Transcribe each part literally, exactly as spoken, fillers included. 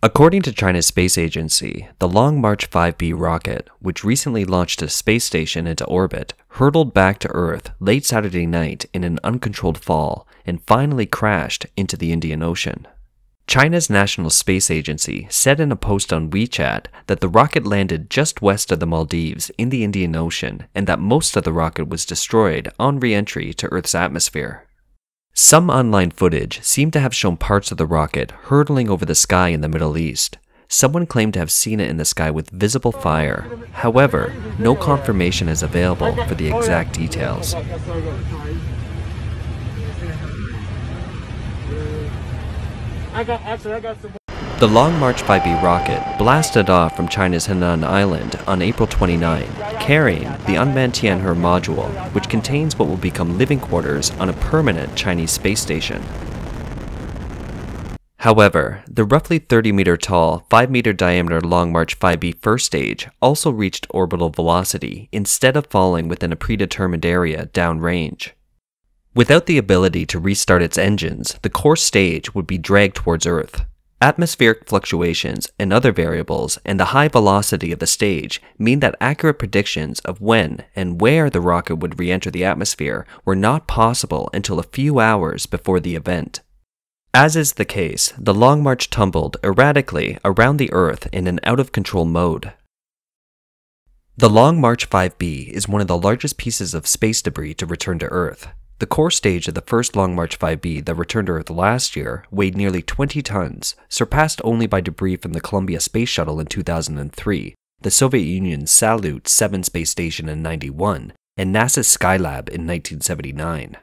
According to China's space agency, the Long March five B rocket, which recently launched a space station into orbit, hurtled back to Earth late Saturday night in an uncontrolled fall and finally crashed into the Indian Ocean. China's National Space Agency said in a post on WeChat that the rocket landed just west of the Maldives in the Indian Ocean and that most of the rocket was destroyed on re-entry to Earth's atmosphere. Some online footage seemed to have shown parts of the rocket hurtling over the sky in the Middle East. Someone claimed to have seen it in the sky with visible fire. However, no confirmation is available for the exact details. The Long March five B rocket blasted off from China's Hainan Island on April twenty-ninth, carrying the unmanned Tianhe module, which contains what will become living quarters on a permanent Chinese space station. However, the roughly thirty meter tall, five meter diameter Long March five B first stage also reached orbital velocity instead of falling within a predetermined area downrange. Without the ability to restart its engines, the core stage would be dragged towards Earth. Atmospheric fluctuations and other variables and the high velocity of the stage mean that accurate predictions of when and where the rocket would re-enter the atmosphere were not possible until a few hours before the event. As is the case, the Long March tumbled erratically around the Earth in an out-of-control mode. The Long March five B is one of the largest pieces of space debris to return to Earth. The core stage of the first Long March five B that returned to Earth last year weighed nearly twenty tons, surpassed only by debris from the Columbia Space Shuttle in two thousand three, the Soviet Union's Salyut seven space station in ninety-one, and NASA's Skylab in nineteen seventy-nine.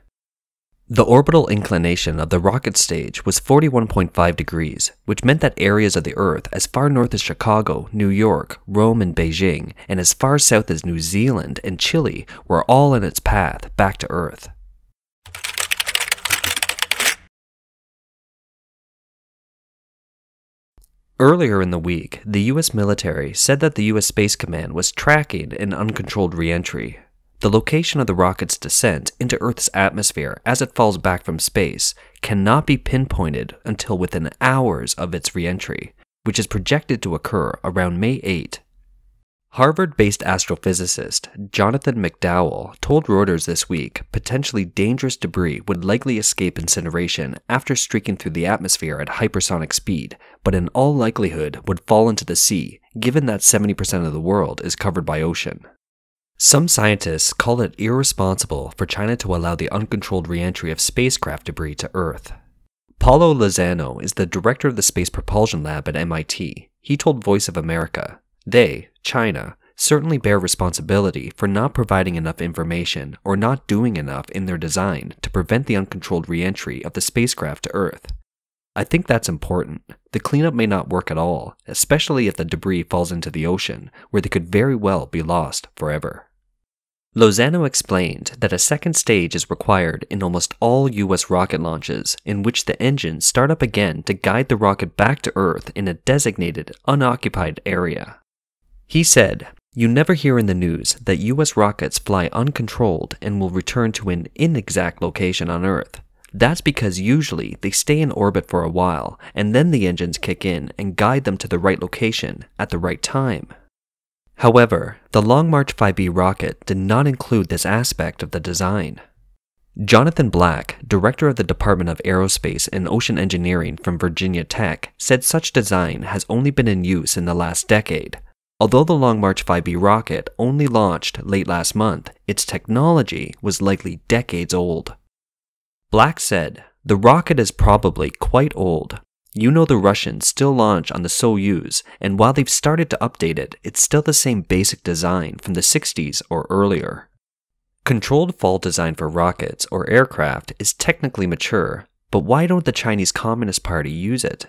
The orbital inclination of the rocket stage was forty-one point five degrees, which meant that areas of the Earth as far north as Chicago, New York, Rome, and Beijing, and as far south as New Zealand and Chile were all in its path back to Earth. Earlier in the week, the U S military said that the U S Space Command was tracking an uncontrolled re-entry. The location of the rocket's descent into Earth's atmosphere as it falls back from space cannot be pinpointed until within hours of its re-entry, which is projected to occur around May eighth. Harvard-based astrophysicist Jonathan McDowell told Reuters this week potentially dangerous debris would likely escape incineration after streaking through the atmosphere at hypersonic speed, but in all likelihood would fall into the sea, given that seventy percent of the world is covered by ocean. Some scientists call it irresponsible for China to allow the uncontrolled re-entry of spacecraft debris to Earth. Paulo Lozano is the director of the Space Propulsion Lab at M I T. He told Voice of America, "They, China, certainly bear responsibility for not providing enough information or not doing enough in their design to prevent the uncontrolled re-entry of the spacecraft to Earth. I think that's important. The cleanup may not work at all, especially if the debris falls into the ocean, where they could very well be lost forever." Lozano explained that a second stage is required in almost all U S rocket launches, in which the engines start up again to guide the rocket back to Earth in a designated, unoccupied area. He said, "You never hear in the news that U S rockets fly uncontrolled and will return to an inexact location on Earth. That's because usually they stay in orbit for a while, and then the engines kick in and guide them to the right location at the right time." However, the Long March five B rocket did not include this aspect of the design. Jonathan Black, director of the Department of Aerospace and Ocean Engineering from Virginia Tech, said such design has only been in use in the last decade. Although the Long March five B rocket only launched late last month, its technology was likely decades old. Black said, "The rocket is probably quite old. You know the Russians still launch on the Soyuz, and while they've started to update it, it's still the same basic design from the sixties or earlier." Controlled fall design for rockets or aircraft is technically mature, but why don't the Chinese Communist Party use it?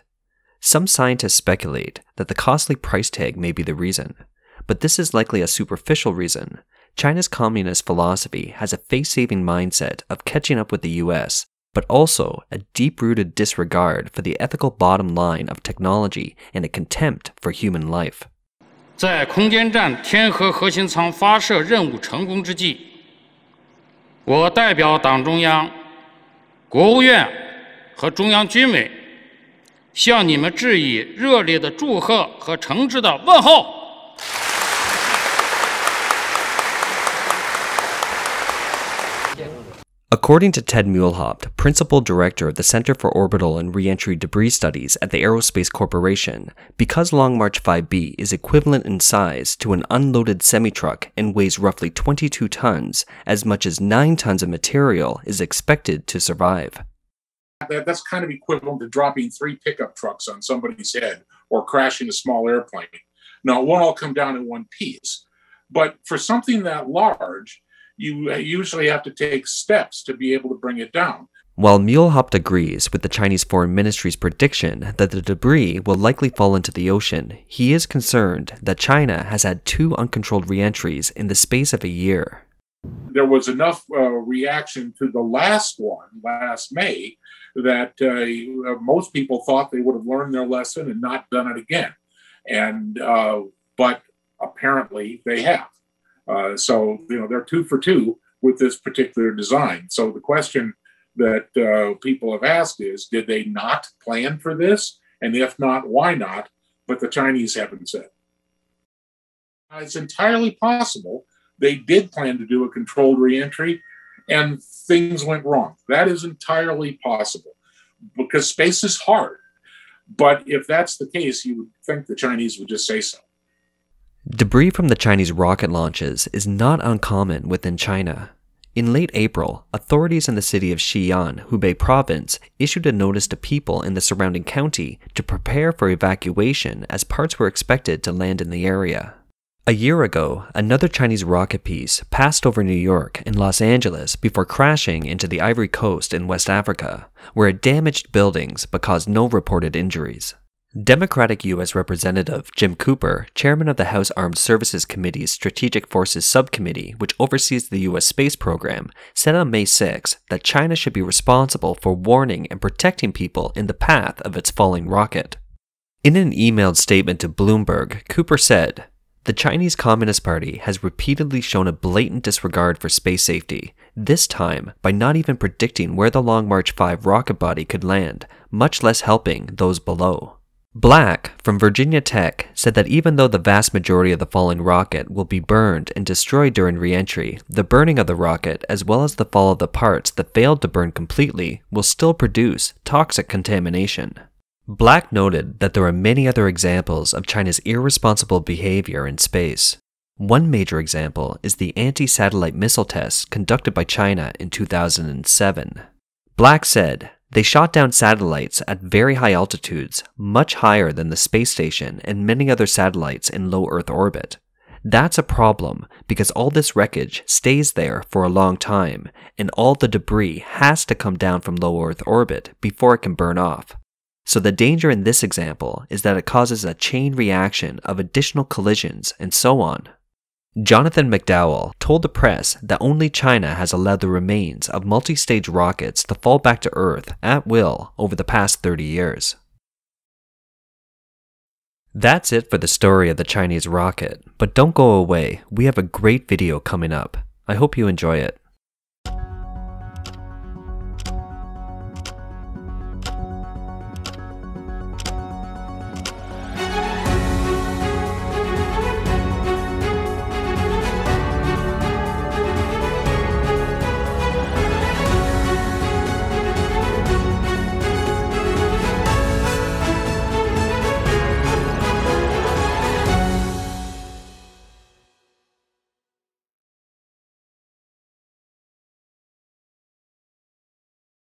Some scientists speculate that the costly price tag may be the reason, but this is likely a superficial reason. China's communist philosophy has a face-saving mindset of catching up with the U S, but also a deep-rooted disregard for the ethical bottom line of technology and a contempt for human life. In 向你们致以热烈的祝贺和诚挚的问候。According to Ted Muehlhaupt, Principal Director of the Center for Orbital and Reentry Debris Studies at the Aerospace Corporation, because Long March five B is equivalent in size to an unloaded semi-truck and weighs roughly twenty-two tons, as much as nine tons of material is expected to survive. That, that's kind of equivalent to dropping three pickup trucks on somebody's head or crashing a small airplane. Now, it won't all come down in one piece, but for something that large, you usually have to take steps to be able to bring it down. While Muehlhaupt agrees with the Chinese Foreign Ministry's prediction that the debris will likely fall into the ocean, he is concerned that China has had two uncontrolled re-entries in the space of a year. There was enough uh, reaction to the last one, last May, that uh, most people thought they would have learned their lesson and not done it again. And, uh, but apparently they have. Uh, so, you know, they're two for two with this particular design. So the question that uh, people have asked is, did they not plan for this? And if not, why not? But the Chinese haven't said. It's entirely possible they did plan to do a controlled reentry, and things went wrong. That is entirely possible, because space is hard. But if that's the case, you would think the Chinese would just say so. Debris from the Chinese rocket launches is not uncommon within China. In late April, authorities in the city of Xi'an, Hubei Province, issued a notice to people in the surrounding county to prepare for evacuation as parts were expected to land in the area. A year ago, another Chinese rocket piece passed over New York and Los Angeles before crashing into the Ivory Coast in West Africa, where it damaged buildings but caused no reported injuries. Democratic U S Representative Jim Cooper, chairman of the House Armed Services Committee's Strategic Forces Subcommittee, which oversees the U S space program, said on May sixth that China should be responsible for warning and protecting people in the path of its falling rocket. In an emailed statement to Bloomberg, Cooper said, "The Chinese Communist Party has repeatedly shown a blatant disregard for space safety, this time by not even predicting where the Long March five rocket body could land, much less helping those below." Black, from Virginia Tech, said that even though the vast majority of the falling rocket will be burned and destroyed during re-entry, the burning of the rocket, as well as the fall of the parts that failed to burn completely, will still produce toxic contamination. Black noted that there are many other examples of China's irresponsible behavior in space. One major example is the anti-satellite missile tests conducted by China in two thousand seven. Black said, "They shot down satellites at very high altitudes, much higher than the space station and many other satellites in low Earth orbit. That's a problem because all this wreckage stays there for a long time, and all the debris has to come down from low Earth orbit before it can burn off. So the danger in this example is that it causes a chain reaction of additional collisions and so on." Jonathan McDowell told the press that only China has allowed the remains of multi-stage rockets to fall back to Earth at will over the past thirty years. That's it for the story of the Chinese rocket, but don't go away, we have a great video coming up. I hope you enjoy it.